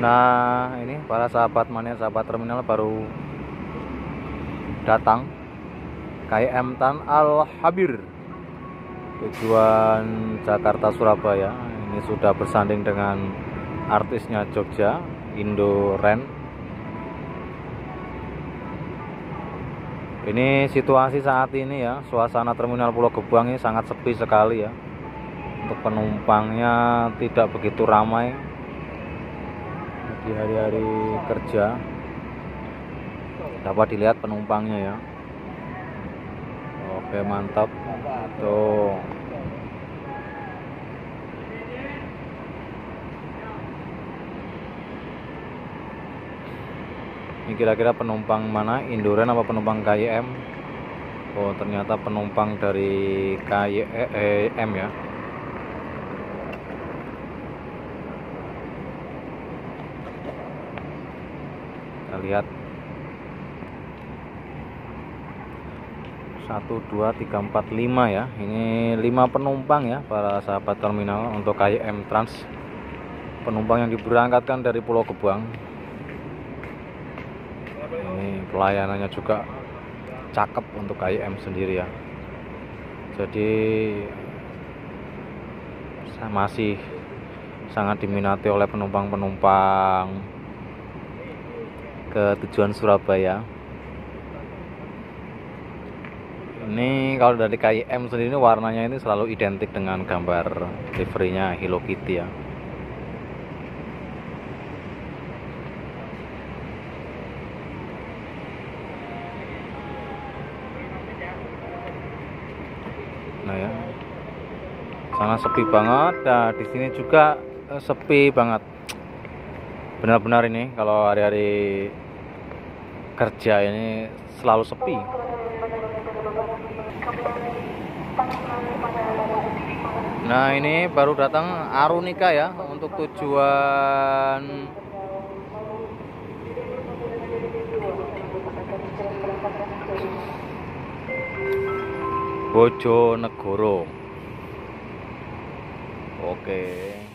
Nah, ini para sahabat mania, sahabat terminal baru datang KM Tan Al Habir tujuan Jakarta Surabaya. Ini sudah bersanding dengan artisnya Jogja, Indorent. Ini situasi saat ini ya, suasana terminal Pulo Gebang ini sangat sepi sekali ya. Untuk penumpangnya tidak begitu ramai di hari-hari kerja. Dapat dilihat penumpangnya ya. Oke, mantap. Tuh. Ini kira-kira penumpang mana? Indorent apa penumpang KYM? Oh, ternyata penumpang dari KYM ya. Kita lihat 1, 2, 3, 4, 5 ya. Ini 5 penumpang ya, para sahabat terminal, untuk KM Trans, penumpang yang diberangkatkan dari Pulo Gebang. Ini pelayanannya juga cakep untuk KM sendiri ya. Jadi masih sangat diminati oleh penumpang-penumpang ke tujuan Surabaya. Ini kalau dari KYM sendiri warnanya ini selalu identik dengan gambar liverynya Hello Kitty ya. Nah ya, sana sepi banget. Nah, di sini juga sepi banget. Benar-benar ini kalau hari-hari kerja ini selalu sepi. Nah, ini baru datang Arunika ya, untuk tujuan Bojonegoro. Oke.